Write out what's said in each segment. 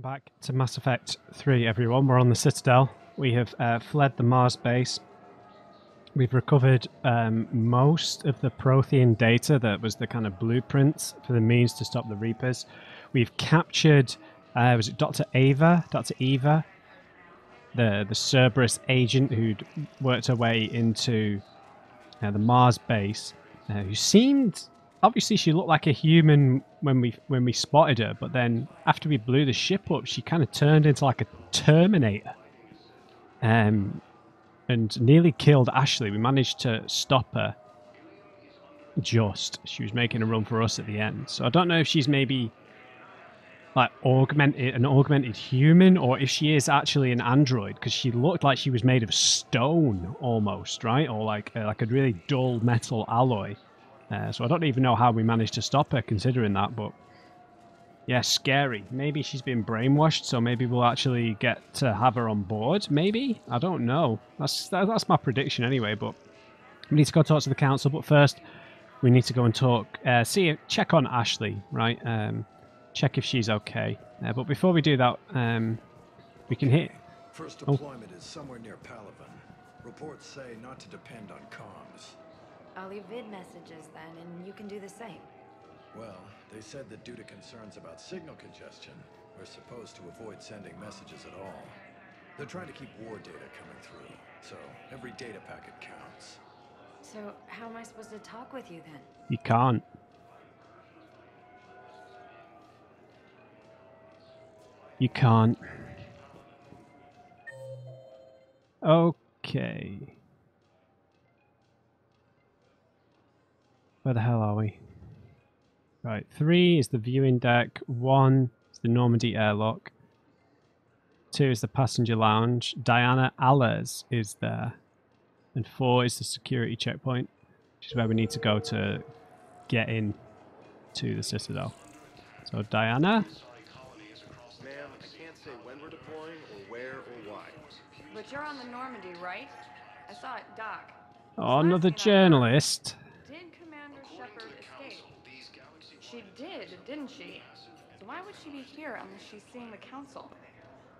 Welcome back to Mass Effect 3, everyone. We're on the Citadel. We have fled the Mars base. We've recovered most of the Prothean data that was the kind of blueprints for the means to stop the Reapers. We've captured, was it Dr. Eva, the Cerberus agent who'd worked her way into the Mars base, who seemed... Obviously, she looked like a human when we spotted her, but then after we blew the ship up, she kind of turned into like a Terminator, and nearly killed Ashley. We managed to stop her. Just she was making a run for us at the end, so I don't know if she's maybe like an augmented human, or if she is actually an android, because she looked like she was made of stone almost, right, or like a really dull metal alloy. So I don't even know how we managed to stop her, considering that, but... Yeah, scary. Maybe she's been brainwashed, so maybe we'll actually get to have her on board, maybe? I don't know. That's my prediction anyway, but... We need to go talk to the council, but first, we need to go and talk... check on Ashley, right? Check if she's okay. But before we do that, we can hit... First deployment is somewhere near Palaven. Reports say not to depend on comms. I'll leave vid messages then, and you can do the same. Well, they said that due to concerns about signal congestion, we're supposed to avoid sending messages at all. They're trying to keep war data coming through, so every data packet counts. So how am I supposed to talk with you then? You can't. You can't. Okay. Where the hell are we? Right, 3 is the viewing deck, 1 is the Normandy airlock, 2 is the passenger lounge, Diana Allers is there, and 4 is the security checkpoint, which is where we need to go to get in to the Citadel. So Diana? Ma'am, I can't say when we're deploying or where or why. But you're on the Normandy, right? I saw it, Doc. Oh, another journalist. She did, didn't she? So why would she be here unless she's seeing the council?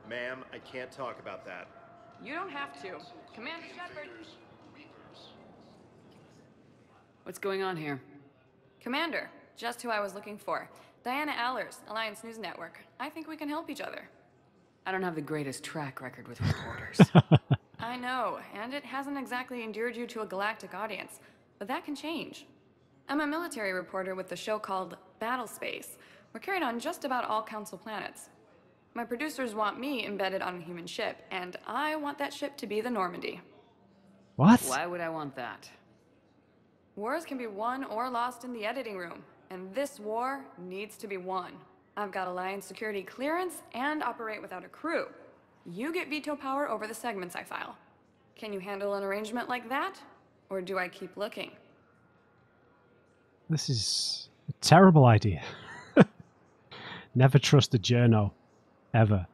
Ma'am, I can't talk about that. You don't have to. Commander Shepard. What's going on here? Commander, just who I was looking for. Diana Allers, Alliance News Network. I think we can help each other. I don't have the greatest track record with reporters. I know, and it hasn't exactly endeared you to a galactic audience, but that can change. I'm a military reporter with the show called Battle Space. We're carried on just about all Council planets. My producers want me embedded on a human ship, and I want that ship to be the Normandy. What? Why would I want that? Wars can be won or lost in the editing room, and this war needs to be won. I've got Alliance security clearance and operate without a crew. You get veto power over the segments I file. Can you handle an arrangement like that, or do I keep looking? This is a terrible idea. Never trust a journo. Ever.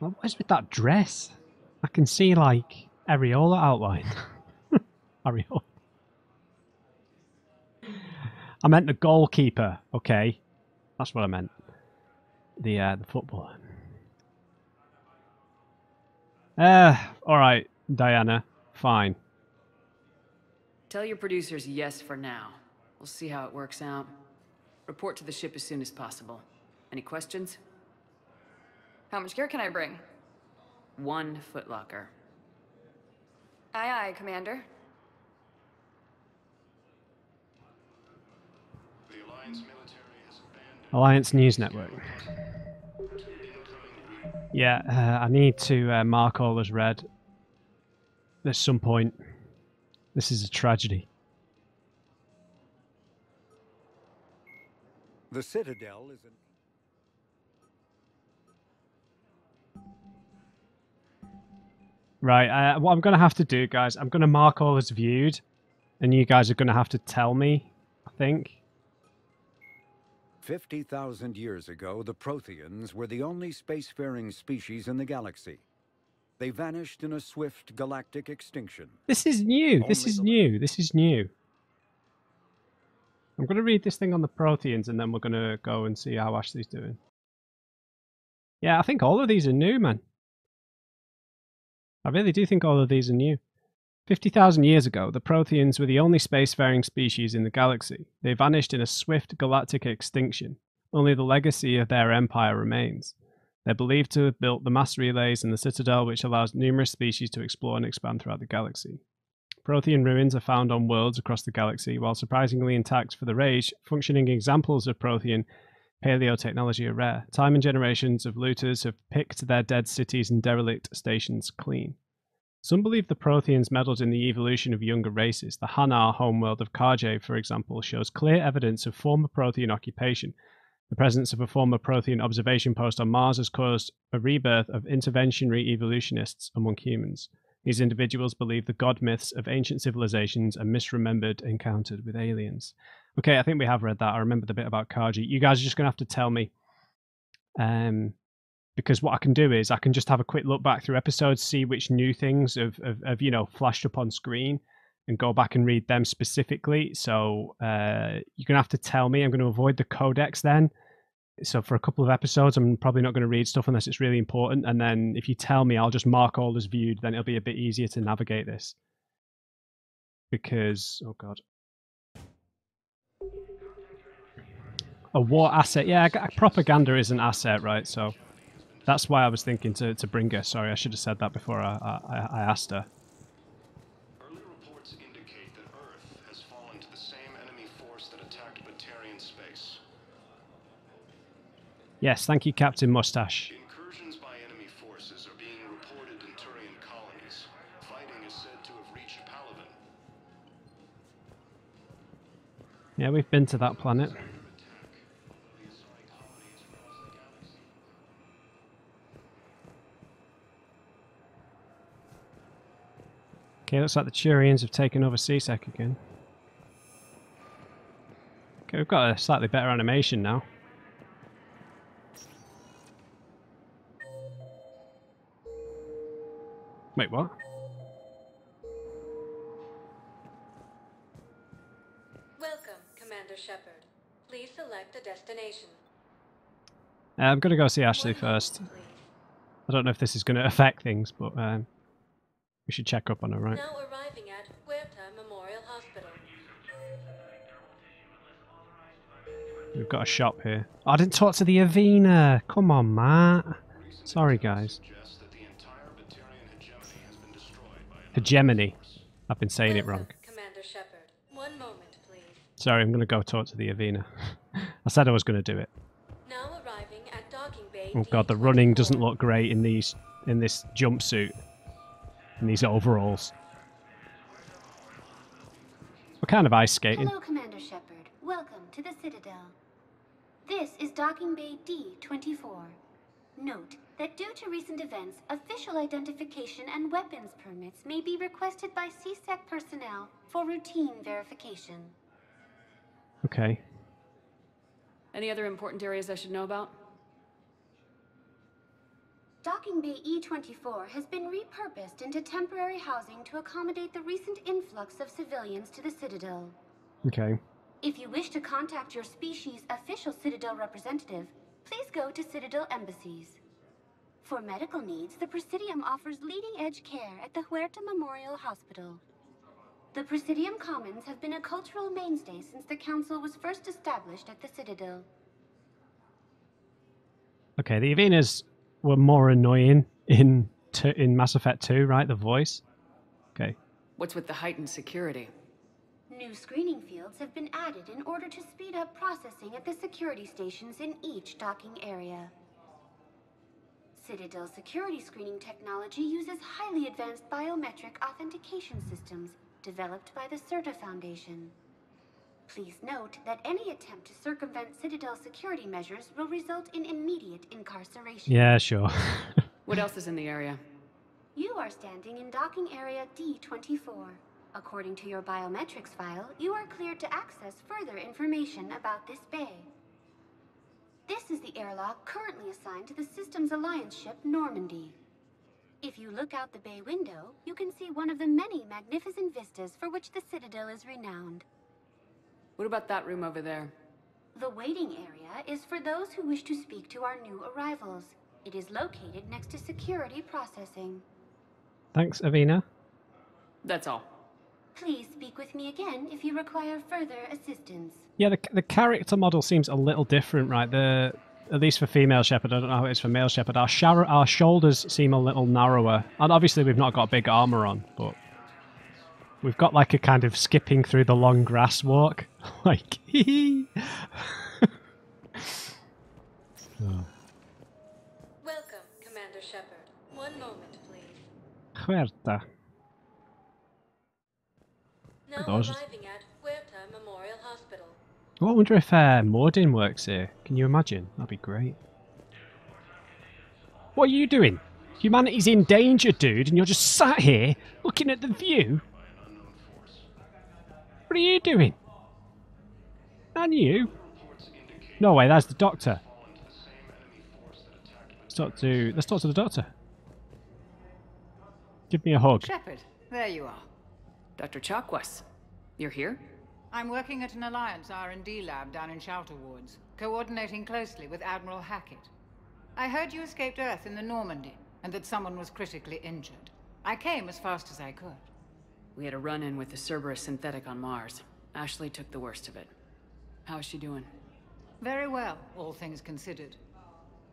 What is with that dress? I can see, like, areola outline. Areola. I meant the goalkeeper, okay. That's what I meant. The footballer. Alright, Diana. Fine. Tell your producers yes for now. We'll see how it works out. Report to the ship as soon as possible. Any questions? How much gear can I bring? 1 footlocker. Aye, aye, Commander. The Alliance military has abandoned Alliance News Network. Yeah, I need to mark all as red at some point. This is a tragedy. The Citadel isn't... Right, what I'm going to have to do, guys, I'm going to mark all as viewed, and you guys are going to have to tell me, I think. 50,000 years ago, the Protheans were the only spacefaring species in the galaxy. They vanished in a swift galactic extinction. This is new. This is new. I'm going to read this thing on the Protheans and then we're going to go and see how Ashley's doing. Yeah, I think all of these are new, man. I really do think all of these are new. 50,000 years ago, the Protheans were the only spacefaring species in the galaxy. They vanished in a swift galactic extinction. Only the legacy of their empire remains. They're believed to have built the mass relays and the Citadel, which allows numerous species to explore and expand throughout the galaxy. Prothean ruins are found on worlds across the galaxy, while surprisingly intact for their age, functioning examples of Prothean paleotechnology are rare. Time and generations of looters have picked their dead cities and derelict stations clean. Some believe the Protheans meddled in the evolution of younger races. The Hanar homeworld of Kahje, for example, shows clear evidence of former Prothean occupation. The presence of a former Prothean observation post on Mars has caused a rebirth of interventionary evolutionists among humans. These individuals believe the god myths of ancient civilizations and misremembered encounters with aliens. Okay, I think we have read that. I remember the bit about Kahje. You guys are just going to have to tell me. Because what I can do is I can just have a quick look back through episodes, see which new things have you know, flashed up on screen and go back and read them specifically. So you're going to have to tell me. I'm going to avoid the codex then. So for a couple of episodes, I'm probably not going to read stuff unless it's really important. And then if you tell me, I'll just mark all as viewed. Then it'll be a bit easier to navigate this. Because, oh God. A war asset. Yeah, propaganda is an asset, right? So that's why I was thinking to bring her. Sorry, I should have said that before I asked her. Early reports indicate that Earth has fallen to the same enemy force that attacked Batarian space. Yes, thank you, Captain Mustache. Incursions by enemy forces are being reported in Turian colonies. Fighting is said to have reached Palaven. Yeah, we've been to that planet. Okay, looks like the Turians have taken over C-Sec again. Okay, we've got a slightly better animation now. Wait, what? Welcome, Commander Shepard. Please select a destination. I'm going to go see Ashley first. I don't know if this is going to affect things, but... we should check up on her, right? Now arriving at Huerta Memorial Hospital. We've got a shop here. Oh, I didn't talk to the Avina. Come on, Matt. Sorry, guys. Hegemony. I've been saying it wrong. Commander Shepard. One moment, please. Sorry, I'm going to go talk to the Avina. I said I was going to do it. Now arriving at docking bay. Oh God, the running doesn't look great in these in this jumpsuit. In these overalls. We're kind of ice skating. Hello, Commander Shepard. Welcome to the Citadel. This is Docking Bay D-24. Note that due to recent events, official identification and weapons permits may be requested by C-Sec personnel for routine verification. Okay. Any other important areas I should know about? Docking Bay E-24 has been repurposed into temporary housing to accommodate the recent influx of civilians to the Citadel. Okay. If you wish to contact your species' official Citadel representative, please go to Citadel Embassies. For medical needs, the Presidium offers leading-edge care at the Huerta Memorial Hospital. The Presidium Commons have been a cultural mainstay since the Council was first established at the Citadel. Okay, the Avina's were more annoying in Mass Effect 2, right? The voice. Okay. What's with the heightened security? New screening fields have been added in order to speed up processing at the security stations in each docking area. Citadel security screening technology uses highly advanced biometric authentication systems developed by the Certa Foundation. Please note that any attempt to circumvent Citadel security measures will result in immediate incarceration. Yeah, sure. What else is in the area? You are standing in docking area D-24. According to your biometrics file, you are cleared to access further information about this bay. This is the airlock currently assigned to the Systems Alliance ship Normandy. If you look out the bay window, you can see one of the many magnificent vistas for which the Citadel is renowned. What about that room over there? The waiting area is for those who wish to speak to our new arrivals. It is located next to security processing. Thanks, Avina. That's all. Please speak with me again if you require further assistance. Yeah, the character model seems a little different, right? At least for female Shepard, I don't know how it is for male Shepard. Our shoulders seem a little narrower. And obviously we've not got big armour on, but we've got like a kind of skipping through the long grass walk. Like, hee-hee. Oh. Welcome, Commander Shepard. One moment, please. Huerta. Now arriving at Huerta Memorial Hospital. Oh, I wonder if Mordin works here. Can you imagine? That'd be great. What are you doing? Humanity's in danger, dude, and you're just sat here looking at the view. What are you doing? And you? No way, that's the doctor. Let's talk to the doctor. Give me a hug. Shepard, there you are. Dr. Chakwas, you're here? I'm working at an Alliance R&D lab down in Shelter Wards, coordinating closely with Admiral Hackett. I heard you escaped Earth in the Normandy, and that someone was critically injured. I came as fast as I could. We had a run-in with the Cerberus synthetic on Mars. Ashley took the worst of it. How's she doing? Very well, all things considered.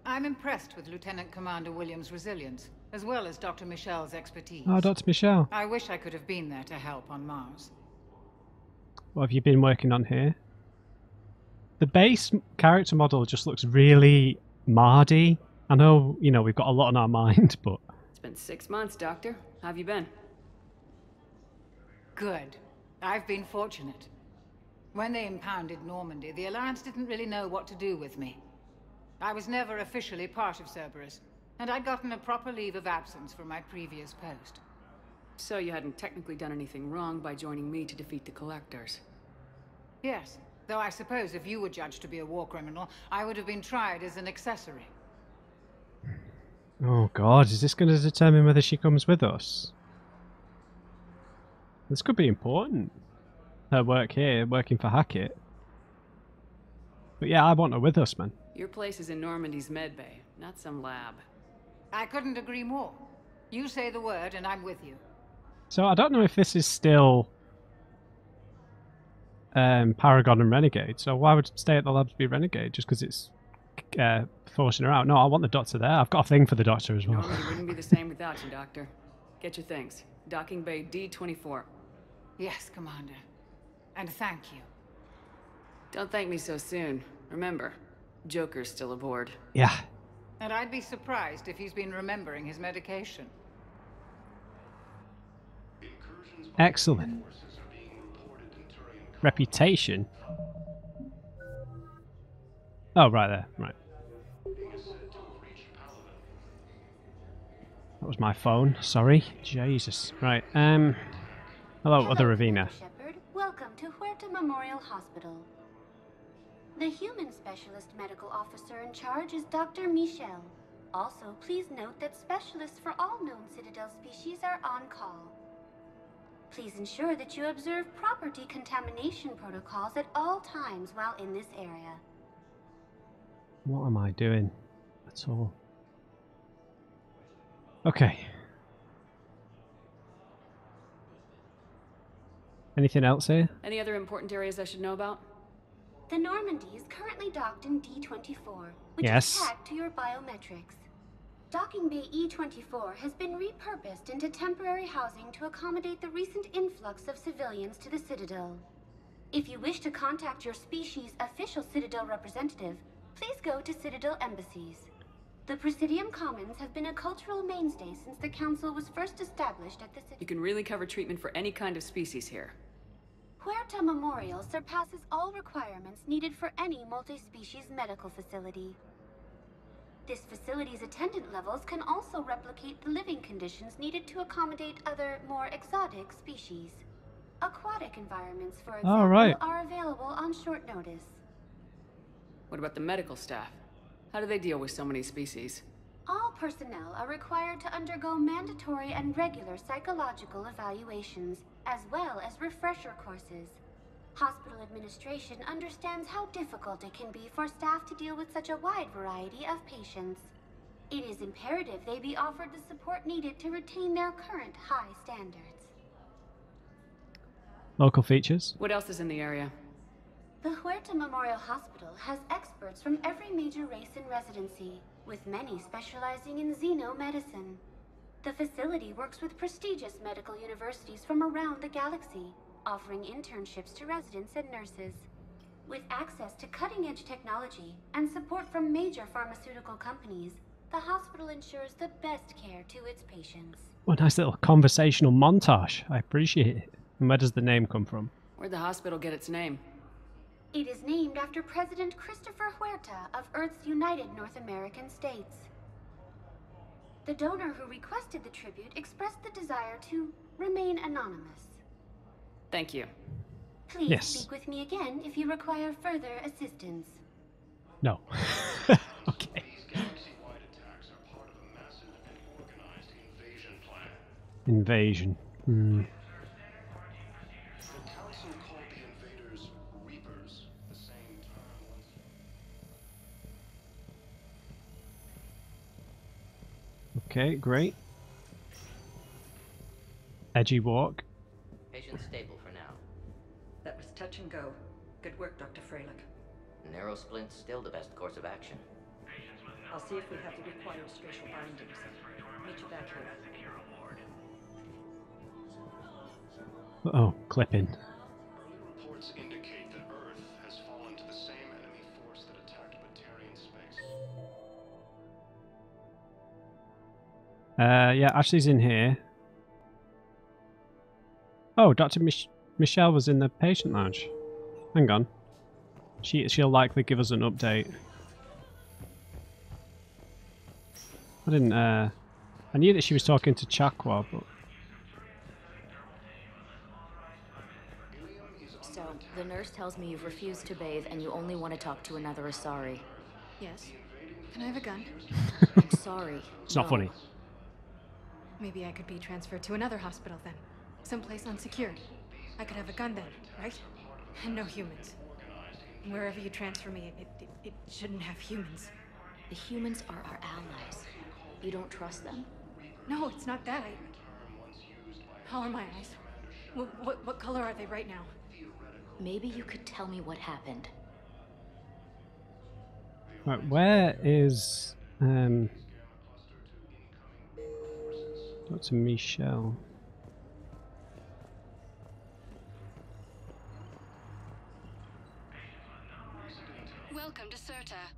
I'm impressed with Lieutenant Commander Williams' resilience, as well as Dr. Michelle's expertise. Oh, Dr. Michelle. I wish I could have been there to help on Mars. What have you been working on here? The base character model just looks really mardy. I know, you know, we've got a lot on our mind, but... It's been 6 months, Doctor. How have you been? Good. I've been fortunate. When they impounded Normandy, the Alliance didn't really know what to do with me. I was never officially part of Cerberus, and I'd gotten a proper leave of absence from my previous post. So you hadn't technically done anything wrong by joining me to defeat the Collectors? Yes, though I suppose if you were judged to be a war criminal, I would have been tried as an accessory. Oh God, is this going to determine whether she comes with us? This could be important. Her work here, working for Hackett. But yeah, I want her with us, man. Your place is in Normandy's med bay, not some lab. I couldn't agree more. You say the word and I'm with you. So I don't know if this is still Paragon and Renegade, so why would stay at the labs be Renegade? Just because it's forcing her out? No, I want the doctor there. I've got a thing for the doctor as well. Normally wouldn't be the same without you, Doctor. Get your things. Docking bay D-24. Yes, Commander. And thank you. Don't thank me so soon. Remember, Joker's still aboard. Yeah. And I'd be surprised if he's been remembering his medication. Excellent. Reputation? Oh, right there. Right. That was my phone. Sorry. Jesus. Right. Hello, other Avina. Shepard, welcome to Huerta Memorial Hospital. The human specialist medical officer in charge is Dr. Michelle. Also, please note that specialists for all known Citadel species are on call. Please ensure that you observe proper decontamination protocols at all times while in this area. What am I doing? That's all. Okay. Anything else here? Any other important areas I should know about? The Normandy is currently docked in D-24, which is tagged to your biometrics. Docking bay E-24 has been repurposed into temporary housing to accommodate the recent influx of civilians to the Citadel. If you wish to contact your species' official Citadel representative, please go to Citadel embassies. The Presidium Commons have been a cultural mainstay since the Council was first established at the Citadel. You can really cover treatment for any kind of species here. Huerta Memorial surpasses all requirements needed for any multi-species medical facility. This facility's attendant levels can also replicate the living conditions needed to accommodate other, more exotic species. Aquatic environments, for example, are available on short notice. What about the medical staff? How do they deal with so many species? All personnel are required to undergo mandatory and regular psychological evaluations, as well as refresher courses. Hospital administration understands how difficult it can be for staff to deal with such a wide variety of patients. It is imperative they be offered the support needed to retain their current high standards. Local features? What else is in the area? The Huerta Memorial Hospital has experts from every major race in residency, with many specializing in xenomedicine. The facility works with prestigious medical universities from around the galaxy, offering internships to residents and nurses. With access to cutting-edge technology and support from major pharmaceutical companies, the hospital ensures the best care to its patients. What a nice little conversational montage. I appreciate it. And where does the name come from? Where'd the hospital get its name? It is named after President Christopher Huerta of Earth's United North American States. The donor who requested the tribute expressed the desire to remain anonymous. Thank you. Please speak with me again if you require further assistance. No. Okay. Galaxy-wide attacks are part of a massive and organized invasion plan. Invasion. Hmm. The council called the invaders Reapers the same time once. Okay, great. Edgy walk. Patient stable for now. That was touch and go. Good work, Dr. Freilich. Narrow splint's still the best course of action. I'll see if we have the required spatial bindings. Meet you back here. Uh-oh, clipping. Reports indicate that Earth has fallen to the same enemy force that attacked Batarian space. Yeah, Ashley's in here. Oh, Dr. Michelle was in the patient lounge. Hang on. She'll likely give us an update. I didn't, I knew that she was talking to Chakwa, but... So, the nurse tells me you've refused to bathe and you only want to talk to another Asari. Yes. Can I have a gun? I'm sorry. It's not funny. Maybe I could be transferred to another hospital then. Someplace unsecured. I could have a gun then, right? And no humans. Wherever you transfer me, it shouldn't have humans. The humans are our allies. You don't trust them? No, it's not that. How are my eyes? What color are they right now? Maybe you could tell me what happened. Right, where is... Dr. Michelle... Welcome to CERTA.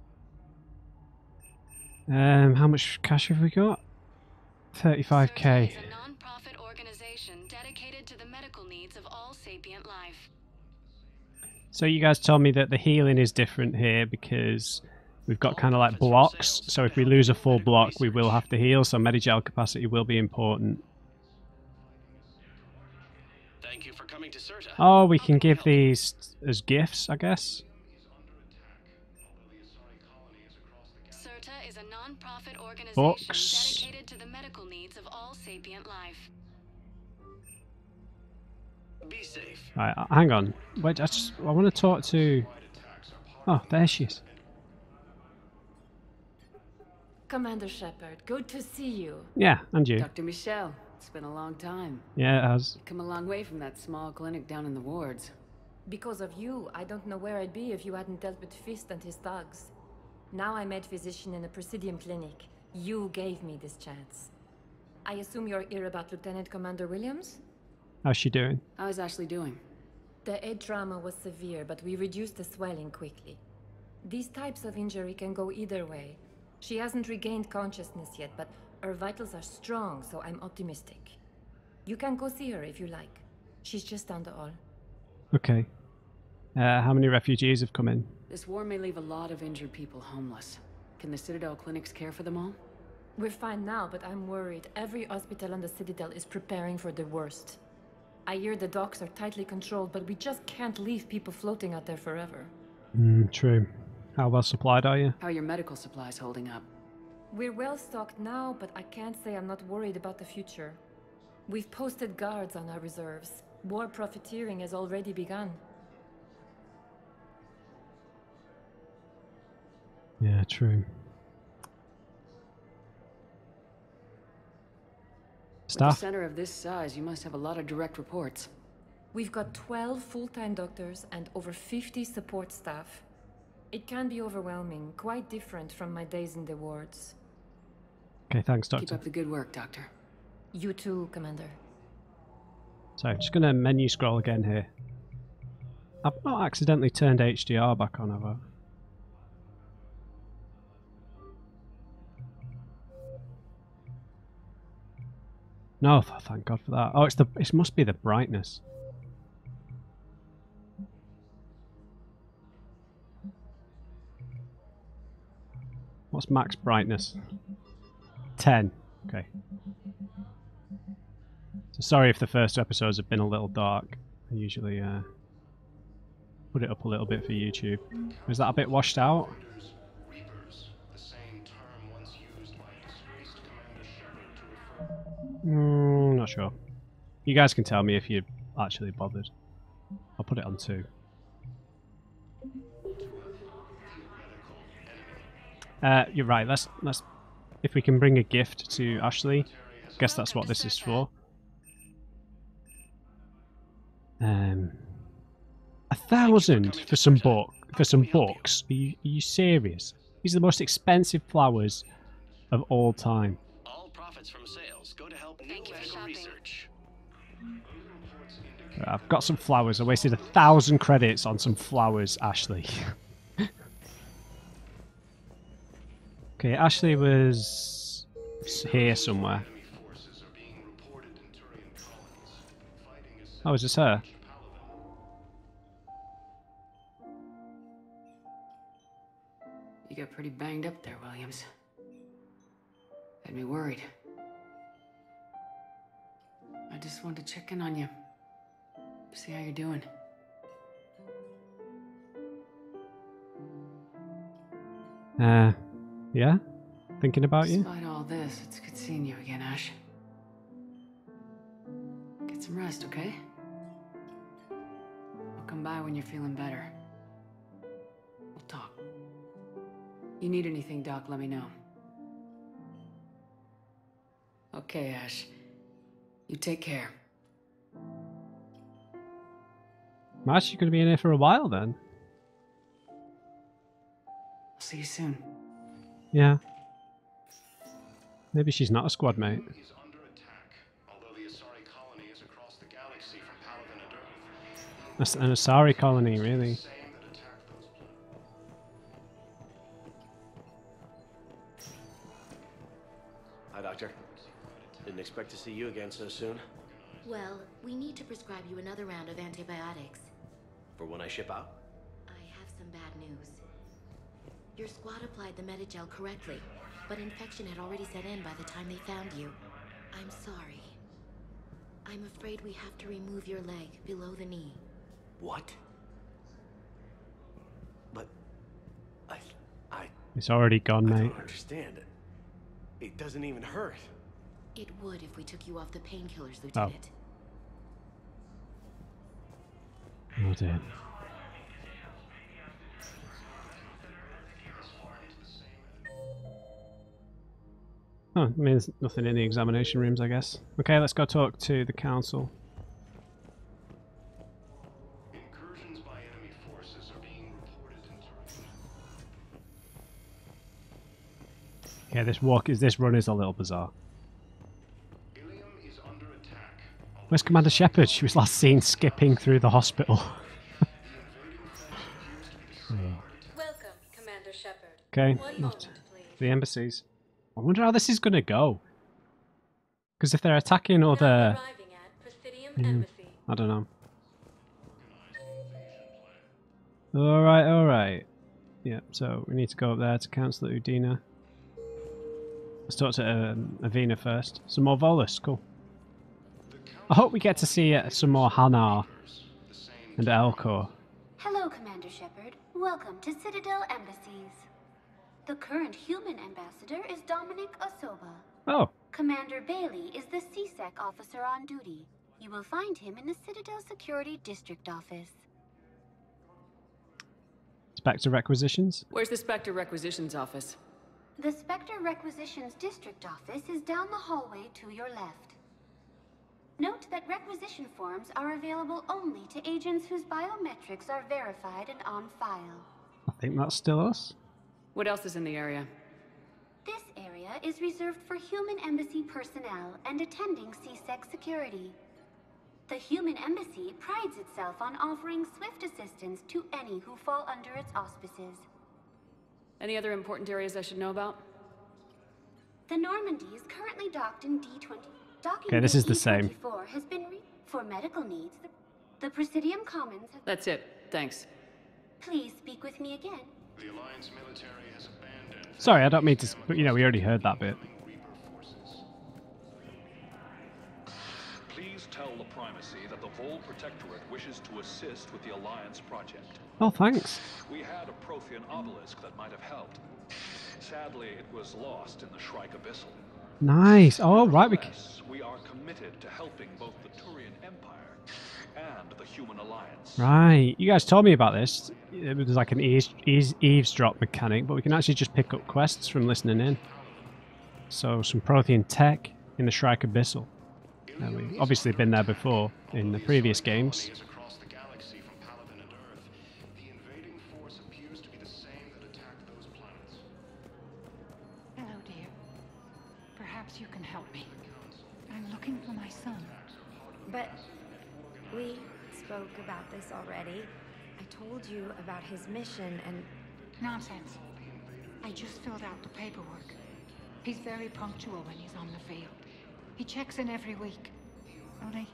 How much cash have we got? 35K. CERTA is a non-profit organization dedicated to the medical needs of all sapient life. So you guys told me that the healing is different here because we've got kind of like blocks. So if we lose a full block, we will have to heal. So Medigel capacity will be important. Thank you for coming to CERTA. Oh, we can give these as gifts, I guess. Profit organization dedicated to the medical needs of all sapient life. Be safe. Right, hang on. Wait, I want to talk to... Oh, there she is. Commander Shepard, good to see you. Yeah, and you. Dr. Michelle, it's been a long time. Yeah, it has. You've come a long way from that small clinic down in the wards. Because of you, I don't know where I'd be if you hadn't dealt with Fist and his thugs. Now I'm a physician in a Presidium clinic. You gave me this chance. I assume you're here about Lieutenant Commander Williams? How's she doing? How's Ashley doing? The head trauma was severe, but we reduced the swelling quickly. These types of injury can go either way. She hasn't regained consciousness yet, but her vitals are strong, so I'm optimistic. You can go see her if you like. She's just down the hall. Okay. How many refugees have come in? This war may leave a lot of injured people homeless. Can the Citadel clinics care for them all? We're fine now, but I'm worried. Every hospital on the Citadel is preparing for the worst. I hear the docks are tightly controlled, but we just can't leave people floating out there forever. True. How well supplied are you? How are your medical supplies holding up? We're well stocked now, but I can't say I'm not worried about the future. We've posted guards on our reserves. War profiteering has already begun. Yeah, true. Staff? With a center of this size, you must have a lot of direct reports. We've got 12 full-time doctors and over 50 support staff. It can be overwhelming, quite different from my days in the wards. Okay, thanks, Doctor. Keep up the good work, Doctor. You too, Commander. So, just going to menu scroll again here. I've not accidentally turned HDR back on, have I? No, thank God for that. Oh, it's the, it must be the brightness. What's max brightness? 10. Okay. So sorry if the first episodes have been a little dark. I usually put it up a little bit for YouTube. Is that a bit washed out? Reapers, the same term once used by disgraced Commander Shepard to refer. Not sure. You guys can tell me if you're actually bothered. I'll put it on 2. You're right. Let's if we can bring a gift to Ashley. I guess that's what this is for. $1,000 for some books. Are you serious? These are the most expensive flowers of all time. All profits from sales go to help medical research. I've got some flowers. I wasted 1,000 credits on some flowers, Ashley. Okay, Ashley was here somewhere. Oh, is this her? You got pretty banged up there, Williams. Had me worried. I just wanted to check in on you. See how you're doing. Yeah? Thinking about you? Despite all this, it's good seeing you again, Ash. Get some rest, okay? I'll come by when you're feeling better. We'll talk. You need anything, Doc, let me know. Okay, Ash. You take care. Ash, you're gonna be in here for a while then. I'll see you soon. Yeah. Maybe she's not a squad mate. He's under attack, although the Asari colony is across the galaxy from Palaven and Earth. That's an Asari colony, really. Hi, Doctor. Didn't expect to see you again so soon. Well, we need to prescribe you another round of antibiotics. For when I ship out? I have some bad news. Your squad applied the Medigel correctly, but infection had already set in by the time they found you. I'm sorry. I'm afraid we have to remove your leg below the knee. What? But... I... It's already gone, mate. I don't understand. It doesn't even hurt. It would if we took you off the painkillers, Lieutenant. Oh dear. Oh, I mean, there's nothing in the examination rooms, I guess. Okay, let's go talk to the council. Incursions by enemy forces are being reported in Turian. Yeah, this run is a little bizarre. Ilium is under attack. Where's Commander Shepard? She was last seen skipping through the hospital. Welcome, Commander Shepard. Okay, not the embassies. I wonder how this is going to go. Because if they're attacking other... I don't know. Alright, alright. Yeah, so we need to go up there to Counselor Udina. Let's talk to Avina first. Some more Volus, cool. I hope we get to see some more Hanar and Elcor. Hello, Commander Shepard. Welcome to Citadel Embassies. The current human ambassador is Dominic Osoba. Oh. Commander Bailey is the C-Sec officer on duty. You will find him in the Citadel Security District office. Spectre requisitions? Where's the Spectre requisitions office? The Spectre requisitions district office is down the hallway to your left. Note that requisition forms are available only to agents whose biometrics are verified and on file. I think that's still us. What else is in the area? This area is reserved for human embassy personnel and attending C-Sec security. The human embassy prides itself on offering swift assistance to any who fall under its auspices. Any other important areas I should know about? The Normandy is currently docked in D20. Okay, this is the same. Has been for medical needs. The Presidium Commons. That's it. Thanks. Please speak with me again. The Alliance military has abandoned. Sorry, I don't mean to. But you know, we already heard that bit. Please tell the Primacy that the Vol Protectorate wishes to assist with the Alliance project. Oh, thanks. We had a Prothean obelisk that might have helped. Sadly, it was lost in the Shrike Abyssal. Nice. Oh, right. We are committed to helping both the Turian Empire and the Human Alliance. Right. You guys told me about this. It was like an eavesdrop mechanic, but we can actually just pick up quests from listening in. So, some Prothean tech in the Shrike Abyssal. Now, we've obviously been there before in the previous games. You can help me. I'm looking for my son. But we spoke about this already. I told you about his mission and... Nonsense. I just filled out the paperwork. He's very punctual when he's on the field. He checks in every week. Only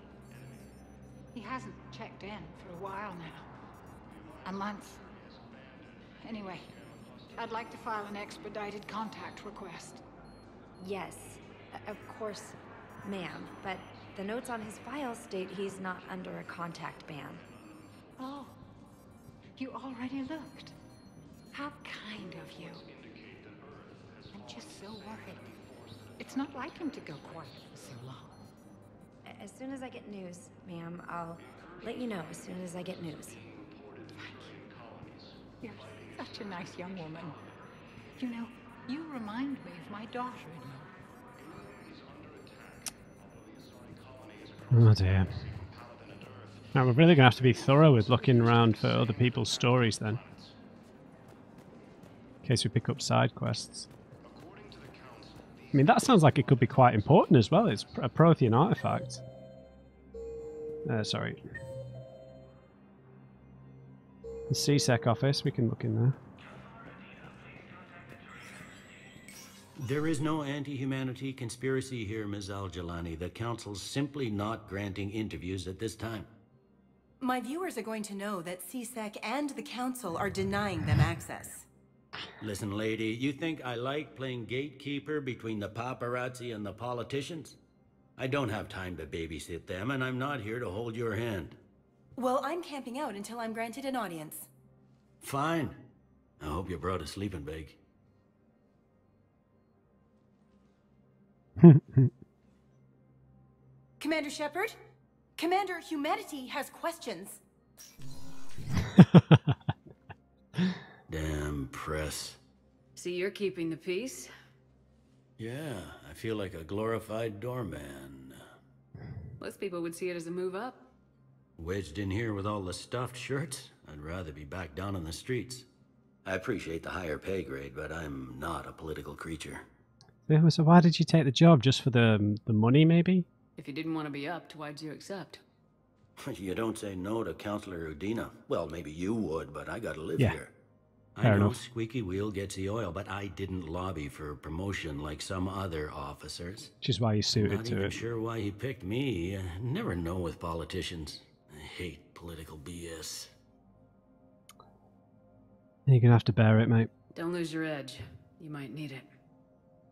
he hasn't checked in for a while now. A month. Anyway, I'd like to file an expedited contact request. Yes. Of course, ma'am, but the notes on his file state he's not under a contact ban. Oh, you already looked. How kind of you. I'm just so worried. It's not like him to go quiet for so long. As soon as I get news, ma'am, I'll let you know as soon as I get news. Thank you. You're such a nice young woman. You know, you remind me of my daughter-in-law. Oh dear. Now we're really going to have to be thorough with looking around for other people's stories then. In case we pick up side quests. I mean, that sounds like it could be quite important as well. It's a Prothean artifact. Sorry. The C-Sec office, we can look in there. There is no anti-humanity conspiracy here, Ms. al-Jilani. The Council's simply not granting interviews at this time. My viewers are going to know that C-Sec and the Council are denying them access. Listen, lady, you think I like playing gatekeeper between the paparazzi and the politicians? I don't have time to babysit them, and I'm not here to hold your hand. Well, I'm camping out until I'm granted an audience. Fine. I hope you brought a sleeping bag. Commander Shepard? Commander, humanity has questions. Damn press. So you're keeping the peace? Yeah, I feel like a glorified doorman. Most people would see it as a move up. Wedged in here with all the stuffed shirts, I'd rather be back down in the streets. I appreciate the higher pay grade, but I'm not a political creature. So why did you take the job? Just for the money, maybe? If you didn't want to be upped, why'd you accept? You don't say no to Counselor Udina. Well, maybe you would, but I gotta live here. I know squeaky wheel gets the oil, but I didn't lobby for a promotion like some other officers. Which is why you suited to it. Not even sure why he picked me. I never know with politicians. I hate political BS. You're gonna have to bear it, mate. Don't lose your edge. You might need it.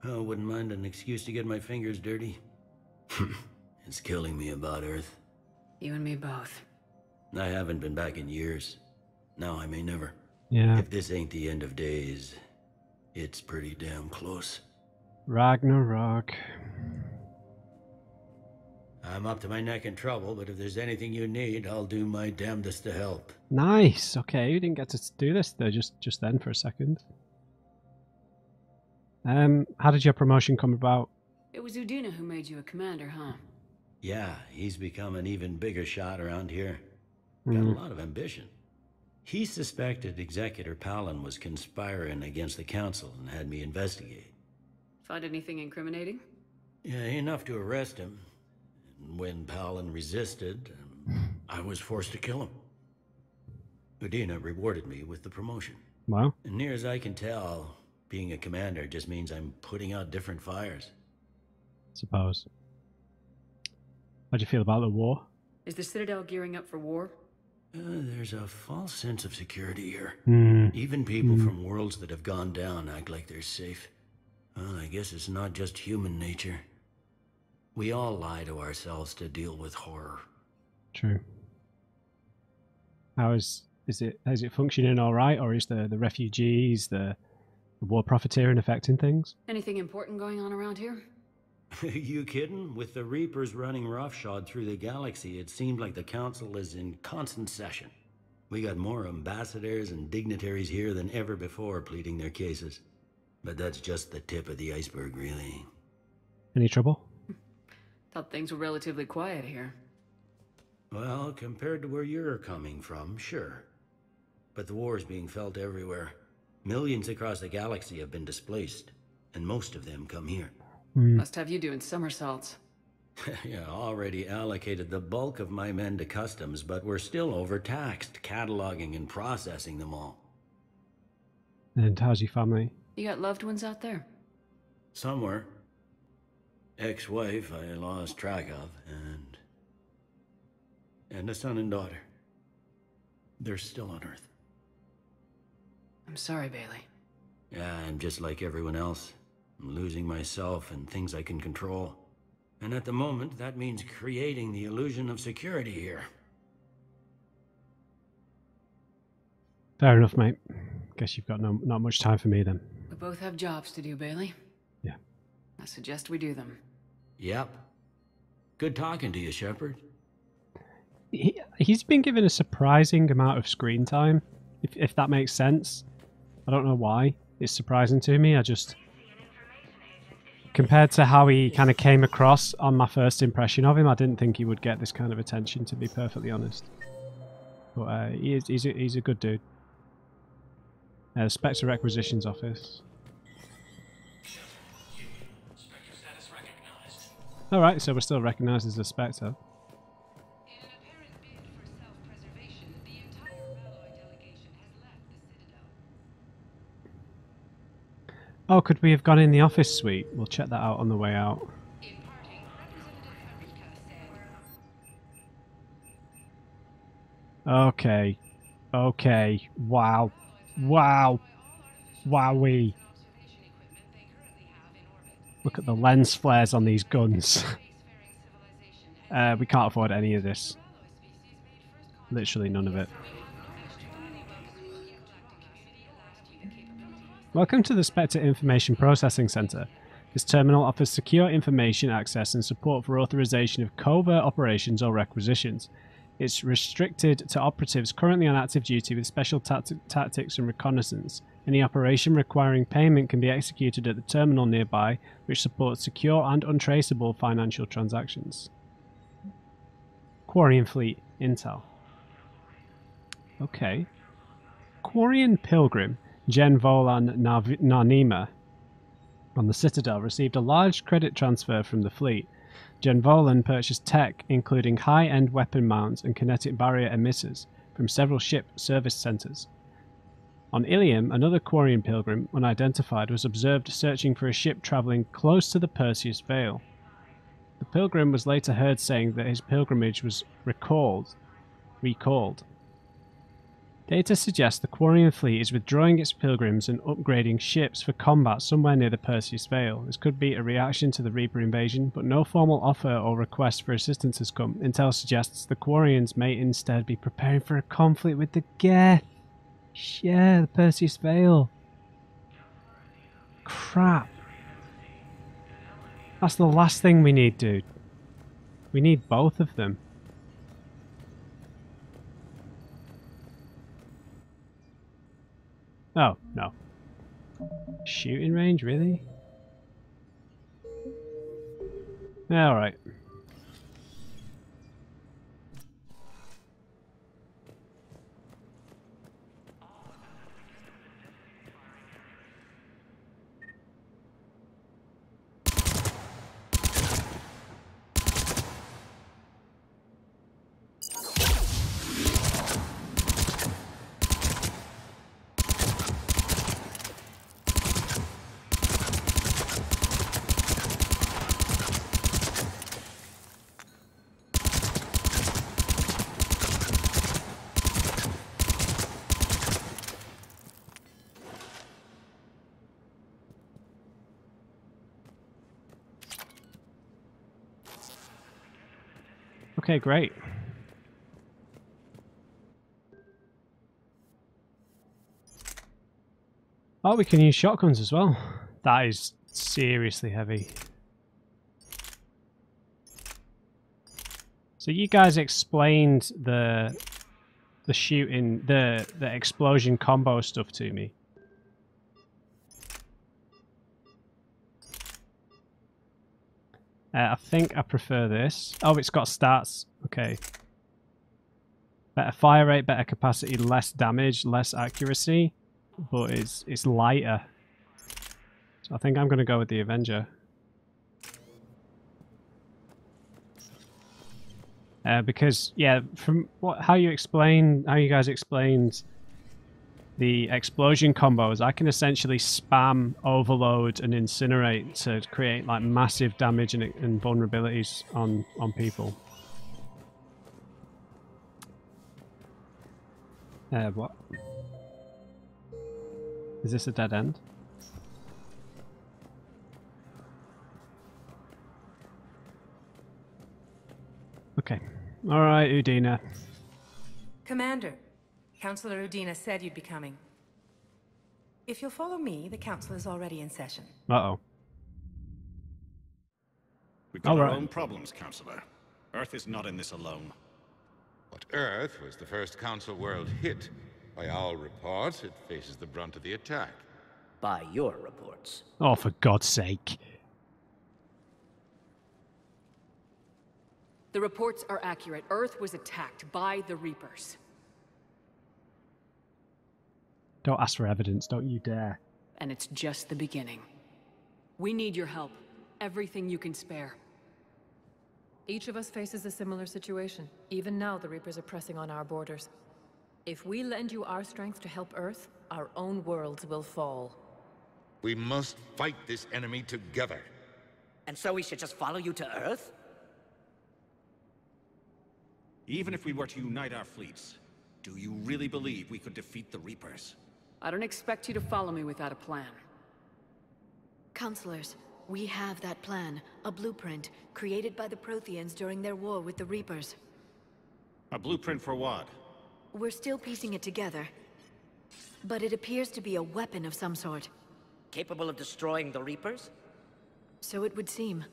Oh, wouldn't mind an excuse to get my fingers dirty. It's killing me about Earth. You and me both. I haven't been back in years. Now I may never. Yeah. If this ain't the end of days, it's pretty damn close. Ragnarok. I'm up to my neck in trouble, but if there's anything you need, I'll do my damnedest to help. Nice. Okay, you didn't get to do this though, just then for a second. How did your promotion come about? It was Udina who made you a commander, huh? Yeah, he's become an even bigger shot around here. Got a lot of ambition. He suspected Executor Palin was conspiring against the Council and had me investigate. Find anything incriminating? Yeah, enough to arrest him. And when Palin resisted, I was forced to kill him. Udina rewarded me with the promotion. Wow. And near as I can tell, being a commander just means I'm putting out different fires. Suppose. How'd you feel about the war? Is the Citadel gearing up for war? There's a false sense of security here. Even people from worlds that have gone down act like they're safe. Well, I guess it's not just human nature. We all lie to ourselves to deal with horror. True. How is it functioning all right, or is the refugees, the war profiteering affecting things? Anything important going on around here? You kidding? With the Reapers running roughshod through the galaxy, it seemed like the Council is in constant session. We got more ambassadors and dignitaries here than ever before pleading their cases. But that's just the tip of the iceberg, really. Any trouble? Thought things were relatively quiet here. Well, compared to where you're coming from, sure. But the war is being felt everywhere. Millions across the galaxy have been displaced, and most of them come here. Must have you doing somersaults. Yeah, already allocated the bulk of my men to customs, but we're still overtaxed, cataloging and processing them all. And how's your family? You got loved ones out there? Somewhere. Ex-wife I lost track of, and a son and daughter. They're still on Earth. I'm sorry, Bailey. Yeah, I'm just like everyone else. I'm losing myself and things I can control. And at the moment, that means creating the illusion of security here. Fair enough, mate. Guess you've got not much time for me then. We both have jobs to do, Bailey. Yeah. I suggest we do them. Yep. Good talking to you, Shepard. He's been given a surprising amount of screen time, if that makes sense. I don't know why. It's surprising to me. I just... Compared to how he kind of came across on my first impression of him, I didn't think he would get this kind of attention, to be perfectly honest. But he's a good dude. Spectre Requisitions Office. Alright, so we're still recognised as a Spectre. In an apparent bid for self-preservation, the entire Malloy delegation has left the Citadel. Oh, could we have gone in the office suite? We'll check that out on the way out. In parting, Representative Arika said... Okay. Okay. Wow. Wow. Wowee. Look at the lens flares on these guns. We can't afford any of this. Literally none of it. Welcome to the Spectre Information Processing Center. This terminal offers secure information access and support for authorization of covert operations or requisitions. It's restricted to operatives currently on active duty with special tactics and reconnaissance. Any operation requiring payment can be executed at the terminal nearby, which supports secure and untraceable financial transactions. Quarian Fleet Intel. Okay. Quarian Pilgrim, Gen Volan Narnima on the Citadel received a large credit transfer from the fleet. Gen Volan purchased tech, including high-end weapon mounts and kinetic barrier emitters, from several ship service centres. On Ilium, another Quarian pilgrim, unidentified, was observed searching for a ship travelling close to the Perseus Vale. The pilgrim was later heard saying that his pilgrimage was recalled. Data suggests the Quarian fleet is withdrawing its pilgrims and upgrading ships for combat somewhere near the Perseus Vale. This could be a reaction to the Reaper invasion, but no formal offer or request for assistance has come. Intel suggests the Quarians may instead be preparing for a conflict with the Geth. Yeah, the Perseus Vale. Crap. That's the last thing we need, dude. We need both of them. Oh, no. Shooting range, really? Alright. Okay, great. Oh, we can use shotguns as well. That is seriously heavy. So you guys explained the shooting, the explosion combo stuff to me. I think I prefer this. Oh, it's got stats. Okay. Better fire rate, better capacity, less damage, less accuracy, but it's lighter. So I think I'm going to go with the Avenger. Because yeah, from how you guys explained the explosion combos, I can essentially spam, overload, and incinerate to create like massive damage and vulnerabilities on people. What? Is this a dead end? Okay. All right, Udina. Commander. Counselor Udina said you'd be coming. If you'll follow me, the council is already in session. Uh-oh. We've got our own problems, Counselor. Earth is not in this alone. But Earth was the first council world hit. By our reports, it faces the brunt of the attack. By your reports. Oh, for God's sake. The reports are accurate. Earth was attacked by the Reapers. Don't ask for evidence, don't you dare. And it's just the beginning. We need your help. Everything you can spare. Each of us faces a similar situation. Even now, the Reapers are pressing on our borders. If we lend you our strength to help Earth, our own worlds will fall. We must fight this enemy together. And so we should just follow you to Earth? Even if we were to unite our fleets, do you really believe we could defeat the Reapers? I don't expect you to follow me without a plan. Counselors, we have that plan, a blueprint, created by the Protheans during their war with the Reapers. A blueprint for what? We're still piecing it together, but it appears to be a weapon of some sort. Capable of destroying the Reapers? So it would seem.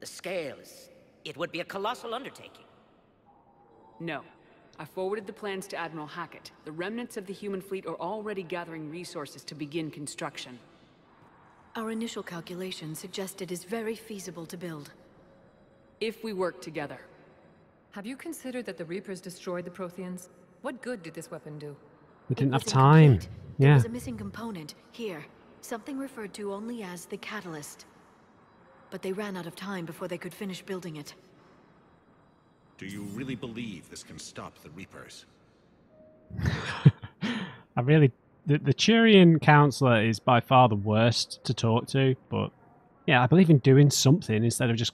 The scales, it would be a colossal undertaking. No. I forwarded the plans to Admiral Hackett. The remnants of the human fleet are already gathering resources to begin construction. Our initial calculations suggest it is very feasible to build. If we work together. Have you considered that the Reapers destroyed the Protheans? What good did this weapon do? We didn't have time. Complete. Yeah. There was a missing component here. Something referred to only as the catalyst. But they ran out of time before they could finish building it. Do you really believe this can stop the Reapers? I really... The Turian Counselor is by far the worst to talk to, but... Yeah, I believe in doing something instead of just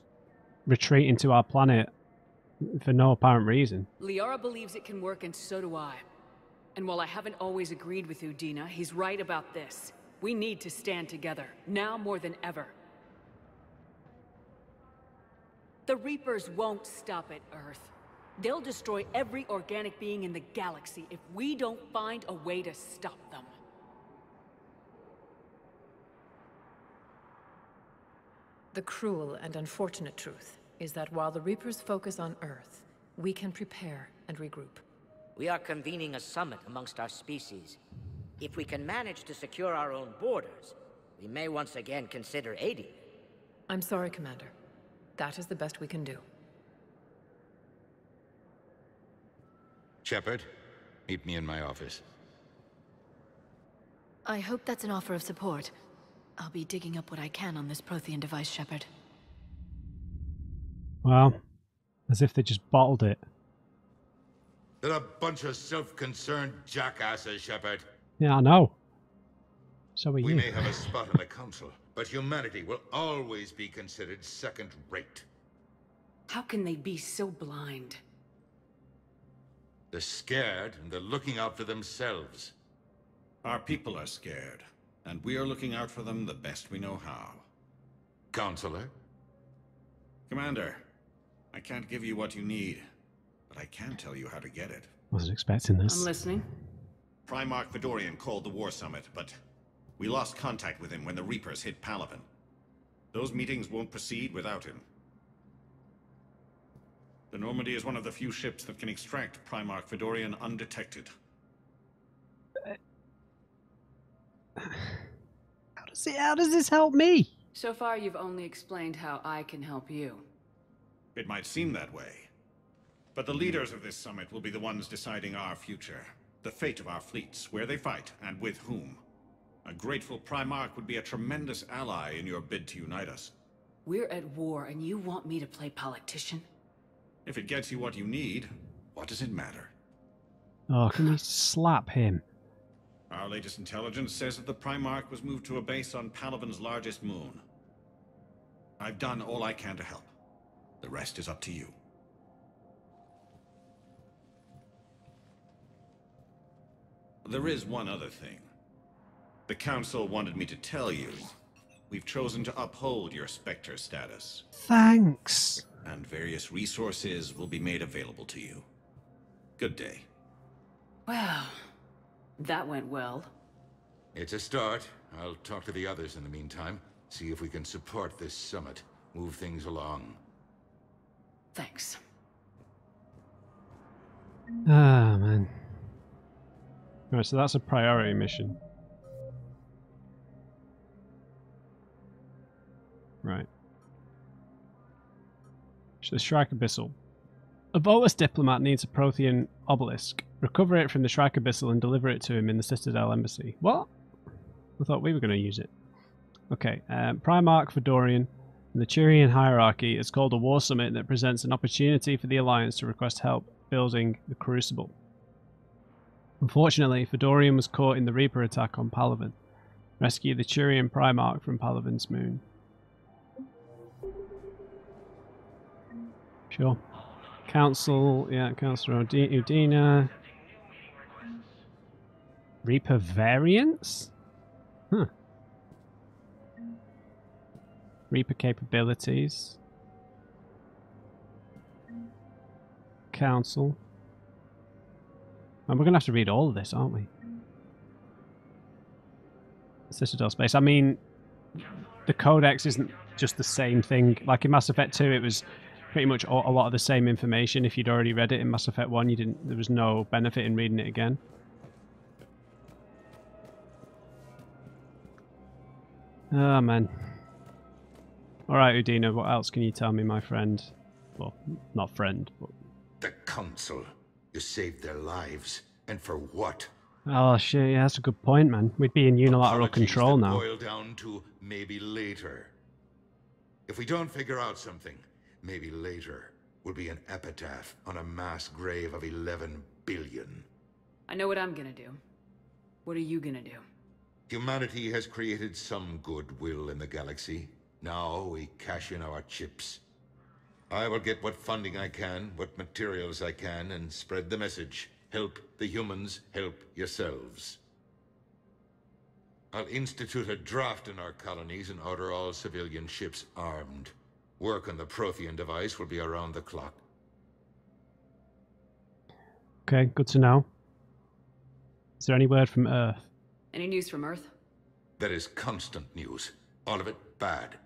retreating to our planet for no apparent reason. Liara believes it can work, and so do I. And while I haven't always agreed with Udina, he's right about this. We need to stand together, now more than ever. The Reapers won't stop at Earth. They'll destroy every organic being in the galaxy if we don't find a way to stop them. The cruel and unfortunate truth is that while the Reapers focus on Earth, we can prepare and regroup. We are convening a summit amongst our species. If we can manage to secure our own borders, we may once again consider aiding. I'm sorry, Commander. That is the best we can do. Shepard, meet me in my office. I hope that's an offer of support. I'll be digging up what I can on this Prothean device, Shepard. Wow. As if they just bottled it. They're a bunch of self-concerned jackasses, Shepard. Yeah, I know. So are you. We may have a spot in the council, but humanity will always be considered second-rate. How can they be so blind? They're scared, and they're looking out for themselves. Our people are scared, and we are looking out for them the best we know how. Counselor? Commander, I can't give you what you need, but I can tell you how to get it. Wasn't expecting this. I'm listening. Primarch Fedorian called the war summit, but we lost contact with him when the Reapers hit Palaven. Those meetings won't proceed without him. The Normandy is one of the few ships that can extract Primarch Fedorian undetected. How does this help me? So far, you've only explained how I can help you. It might seem that way, but the leaders of this summit will be the ones deciding our future, the fate of our fleets, where they fight, and with whom. A grateful Primarch would be a tremendous ally in your bid to unite us. We're at war, and you want me to play politician? If it gets you what you need, what does it matter? Oh, can we slap him? Our latest intelligence says that the Primarch was moved to a base on Palaven's largest moon. I've done all I can to help. The rest is up to you. There is one other thing. The Council wanted me to tell you, we've chosen to uphold your Spectre status. Thanks. And various resources will be made available to you. Good day. Well, that went well. It's a start. I'll talk to the others in the meantime. See if we can support this summit. Move things along. Thanks. Ah, man. Alright, so that's a priority mission. Right. The Shrike Abyssal. A Volus diplomat needs a Prothean obelisk. Recover it from the Shrike Abyssal and deliver it to him in the Citadel Embassy. What? I thought we were going to use it. Okay. Primarch Fedorian and the Turian hierarchy is called a war summit that presents an opportunity for the Alliance to request help building the Crucible. Unfortunately, Fedorian was caught in the Reaper attack on Palaven. Rescue the Turian Primarch from Palaven's moon. Sure. Council, yeah, Counselor Udina. Reaper variants? Huh. Reaper capabilities. Council. And we're going to have to read all of this, aren't we? Citadel space. I mean, the codex isn't just the same thing. Like in Mass Effect 2, it was pretty much a lot of the same information. If you'd already read it in Mass Effect 1, you didn't. There was no benefit in reading it again. Oh man. All right, Udina. What else can you tell me, my friend? Well, not friend, but the council. You saved their lives, and for what? Oh shit! Yeah, that's a good point, man. We'd be in unilateral control now. Boil down to maybe later. If we don't figure out something. Maybe later will be an epitaph on a mass grave of 11 billion. I know what I'm gonna do. What are you gonna do? Humanity has created some goodwill in the galaxy. Now we cash in our chips. I will get what funding I can, what materials I can, and spread the message. Help the humans, help yourselves. I'll institute a draft in our colonies and order all civilian ships armed. Work on the Prothean device will be around the clock. Okay, good to know. Is there any word from Earth? Any news from Earth? There is constant news. All of it bad.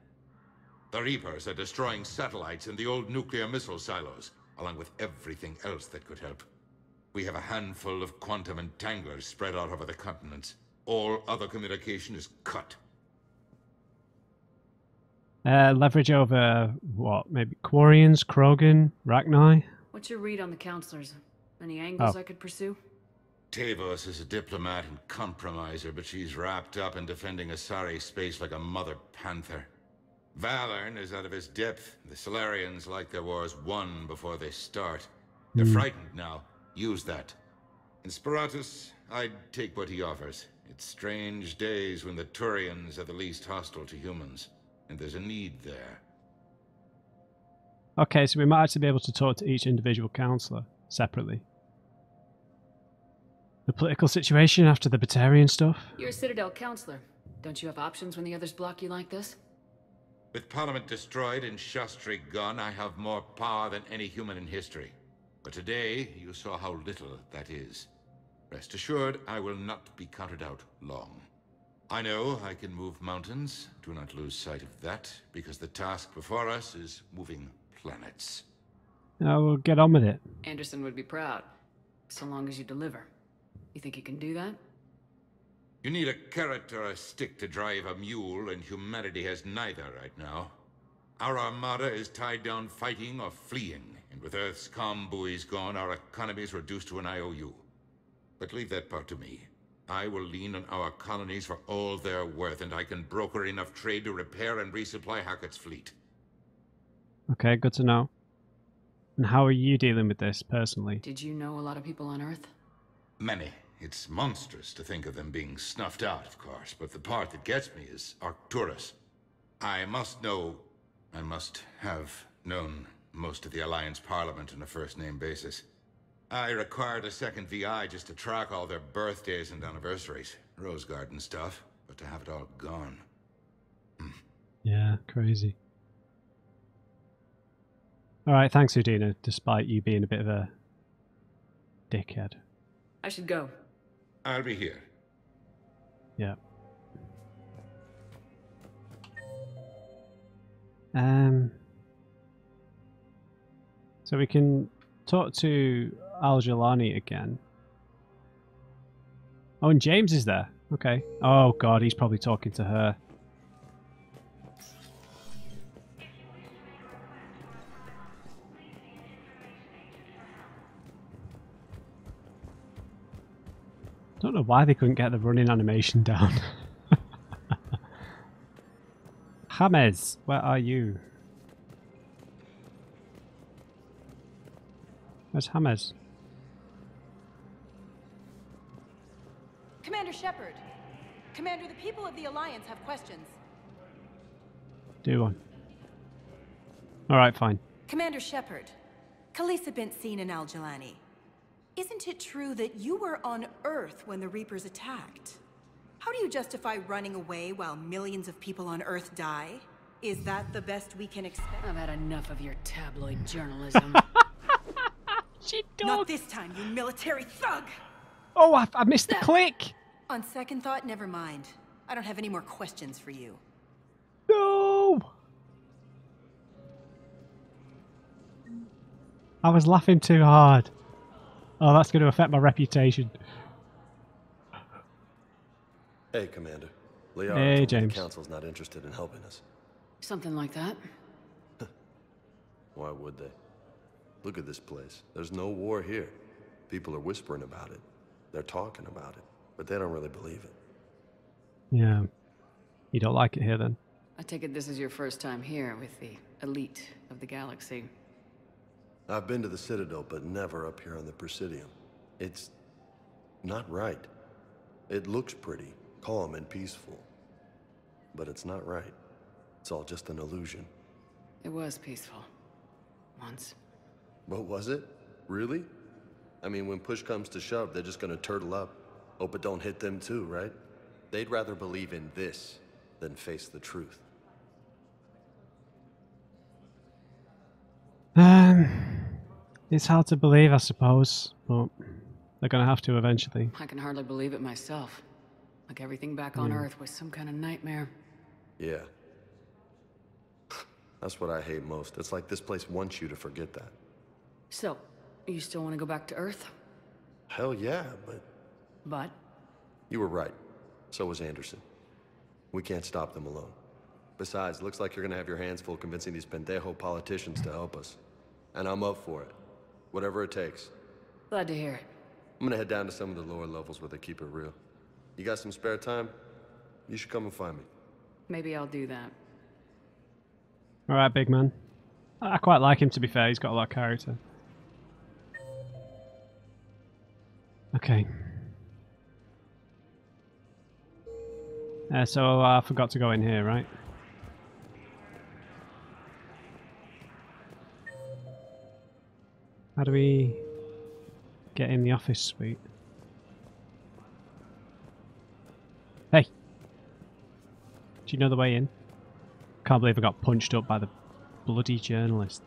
The Reapers are destroying satellites and the old nuclear missile silos, along with everything else that could help. We have a handful of quantum entanglers spread out over the continents. All other communication is cut. Leverage over, what, maybe Quarians, Krogan, Rachni? What's your read on the counselors? Any angles I could pursue? Tavos is a diplomat and compromiser, but she's wrapped up in defending Asari space like a mother panther. Valorn is out of his depth. The Solarians like their wars won before they start. They're frightened now. Use that. In Sparatus, I'd take what he offers. It's strange days when the Turians are the least hostile to humans, and there's a need there. Okay, so we might actually be able to talk to each individual councillor separately. The political situation after the Batarian stuff? You're a Citadel councillor. Don't you have options when the others block you like this? With Parliament destroyed and Shastri gone, I have more power than any human in history. But today, you saw how little that is. Rest assured, I will not be counted out long. I know I can move mountains. Do not lose sight of that, because the task before us is moving planets. I will get on with it. Anderson would be proud, so long as you deliver. You think you can do that? You need a carrot or a stick to drive a mule, and humanity has neither right now. Our armada is tied down fighting or fleeing, and with Earth's calm buoys gone, our economy is reduced to an IOU. But leave that part to me. I will lean on our colonies for all they're worth, and I can broker enough trade to repair and resupply Hackett's fleet. Okay, good to know. And how are you dealing with this, personally? Did you know a lot of people on Earth? Many. It's monstrous to think of them being snuffed out, of course, but the part that gets me is Arcturus. I must know, I must have known most of the Alliance Parliament on a first-name basis. I required a second VI just to track all their birthdays and anniversaries. Rose Garden stuff, but to have it all gone. Yeah, crazy. Alright, thanks Udina, despite you being a bit of a dickhead. I should go. I'll be here. Yeah. So we can talk to al-Jilani again. Oh, and James is there. Okay. Oh God, he's probably talking to her. Don't know why they couldn't get the running animation down. James, where are you? Where's James? Commander Shepard. Commander, the people of the Alliance have questions. Do one. Alright, fine. Commander Shepard, Khalisa bint Seen and al-Jilani. Isn't it true that you were on Earth when the Reapers attacked? How do you justify running away while millions of people on Earth die? Is that the best we can expect? I've had enough of your tabloid journalism. She does. Not this time, you military thug! Oh, I missed the click! On second thought, never mind. I don't have any more questions for you. No! I was laughing too hard. Oh, that's going to affect my reputation. Hey, Commander. Liara, hey, James. The Council's not interested in helping us. Something like that. Why would they? Look at this place. There's no war here. People are whispering about it. They're talking about it. But they don't really believe it. Yeah. You don't like it here, then? I take it this is your first time here with the elite of the galaxy. I've been to the Citadel, but never up here on the Presidium. It's not right. It looks pretty, calm and peaceful. But it's not right. It's all just an illusion. It was peaceful. Once. What was it? Really? I mean, when push comes to shove, they're just gonna turtle up. Hope it don't hit them too, right? They'd rather believe in this than face the truth. It's hard to believe, I suppose, but they're going to have to eventually. I can hardly believe it myself. Like everything back on Earth was some kind of nightmare. Yeah. That's what I hate most. It's like this place wants you to forget that. So, you still want to go back to Earth? Hell yeah, but... But? You were right. So was Anderson. We can't stop them alone. Besides, looks like you're gonna have your hands full convincing these pendejo politicians to help us. And I'm up for it. Whatever it takes. Glad to hear it. I'm gonna head down to some of the lower levels where they keep it real. You got some spare time? You should come and find me. Maybe I'll do that. Alright, big man. I quite like him, to be fair. He's got a lot of character. Okay. So I forgot to go in here, right? How do we get in the office suite? Hey! Do you know the way in? Can't believe I got punched up by the bloody journalist.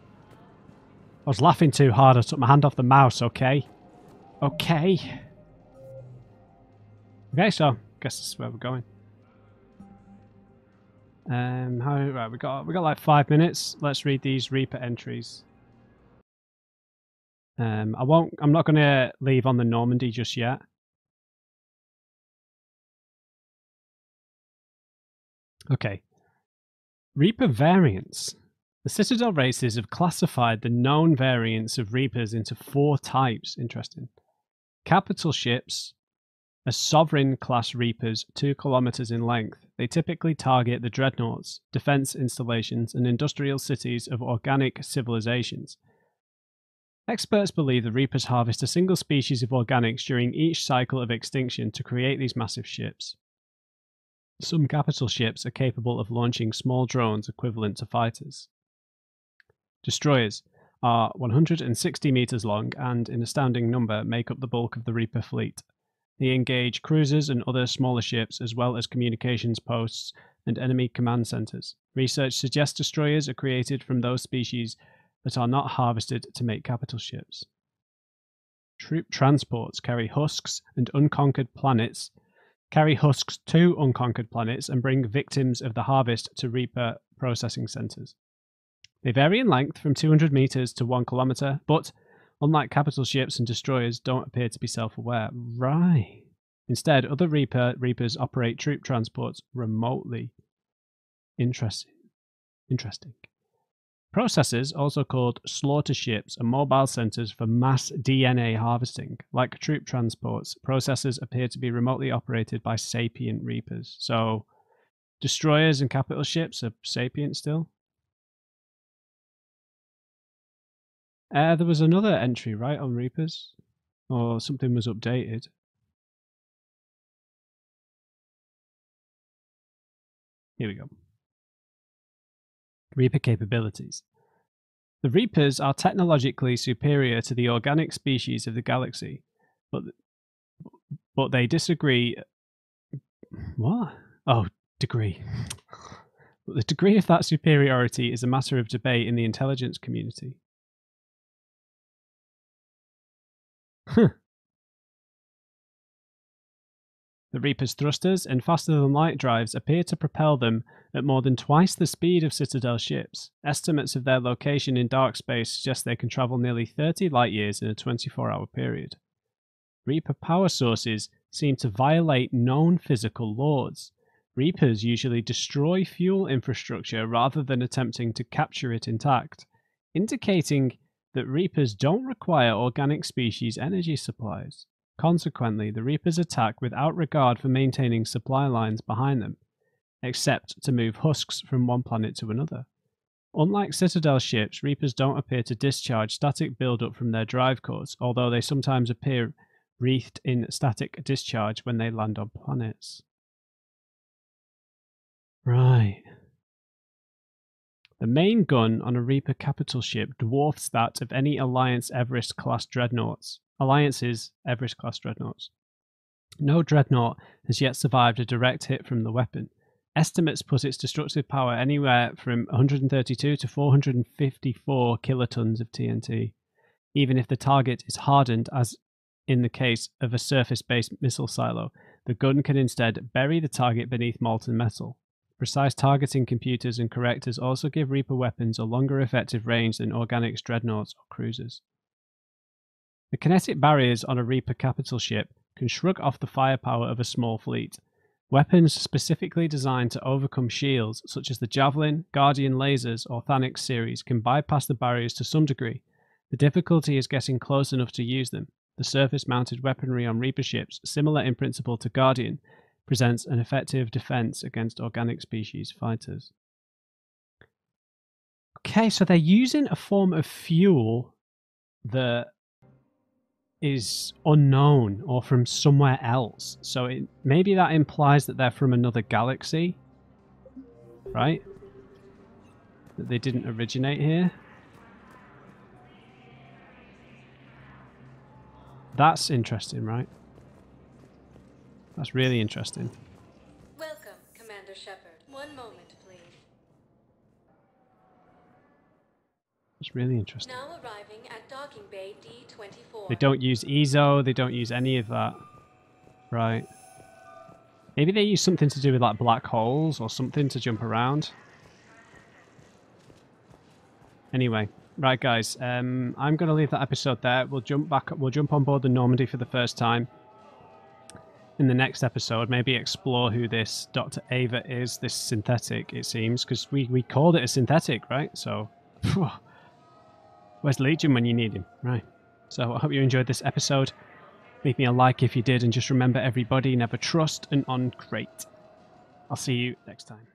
I was laughing too hard. I took my hand off the mouse, okay? Okay. Okay, so I guess this is where we're going. Right, we got like 5 minutes. Let's read these Reaper entries. I'm not gonna leave on the Normandy just yet. Okay. Reaper variants. The Citadel races have classified the known variants of Reapers into 4 types. Interesting. Capital ships are sovereign class Reapers 2 kilometers in length. They typically target the dreadnoughts, defense installations, and industrial cities of organic civilizations. Experts believe the Reapers harvest a single species of organics during each cycle of extinction to create these massive ships. Some capital ships are capable of launching small drones equivalent to fighters. Destroyers are 160 meters long and, in astounding number, make up the bulk of the Reaper fleet. They engage cruisers and other smaller ships, as well as communications posts and enemy command centers. Research suggests destroyers are created from those species that are not harvested to make capital ships. Troop transports carry husks to unconquered planets and bring victims of the harvest to Reaper processing centres. They vary in length from 200 metres to 1 kilometre, but, unlike capital ships and destroyers, don't appear to be self-aware. Right. Instead, other Reapers operate troop transports remotely. Interesting. Processors, also called slaughter ships, are mobile centres for mass DNA harvesting. Like troop transports, processors appear to be remotely operated by sapient Reapers. So, destroyers and capital ships are sapient still? There was another entry, right, on Reapers? Or something was updated. Here we go. Reaper capabilities. The Reapers are technologically superior to the organic species of the galaxy, but they disagree... What? Oh, degree. But the degree of that superiority is a matter of debate in the intelligence community. Huh. The Reaper's thrusters and faster-than-light drives appear to propel them at more than twice the speed of Citadel ships. Estimates of their location in dark space suggest they can travel nearly 30 light-years in a 24-hour period. Reaper power sources seem to violate known physical laws. Reapers usually destroy fuel infrastructure rather than attempting to capture it intact, indicating that Reapers don't require organic species energy supplies. Consequently, the Reapers attack without regard for maintaining supply lines behind them, except to move husks from one planet to another. Unlike Citadel ships, Reapers don't appear to discharge static buildup from their drive cores, although they sometimes appear wreathed in static discharge when they land on planets. Right. The main gun on a Reaper capital ship dwarfs that of any Alliance's Everest-class dreadnoughts. No dreadnought has yet survived a direct hit from the weapon. Estimates put its destructive power anywhere from 132 to 454 kilotons of TNT, even if the target is hardened, as in the case of a surface-based missile silo. The gun can instead bury the target beneath molten metal. Precise targeting computers and correctors also give Reaper weapons a longer effective range than Organic's dreadnoughts or cruisers. The kinetic barriers on a Reaper capital ship can shrug off the firepower of a small fleet. Weapons specifically designed to overcome shields, such as the Javelin, Guardian lasers, or Thanix series, can bypass the barriers to some degree. The difficulty is getting close enough to use them. The surface-mounted weaponry on Reaper ships, similar in principle to Guardian, presents an effective defense against organic species fighters. Okay, so they're using a form of fuel that is unknown or from somewhere else. So maybe that implies that they're from another galaxy, right? That they didn't originate here. That's interesting, right? That's really interesting. Welcome, Commander Shepard. One moment, please. That's really interesting. Now arriving at docking bay D24. They don't use EZO, they don't use any of that. Right. Maybe they use something to do with like black holes or something to jump around. Anyway. Right guys, I'm going to leave that episode there. We'll jump on board the Normandy for the first time. In the next episode, maybe explore who this Dr. Ava is, this synthetic, it seems, because we called it a synthetic, right? So, where's Legion when you need him, right? So I hope you enjoyed this episode. Leave me a like if you did, and just remember, everybody, never trust an on crate. I'll see you next time.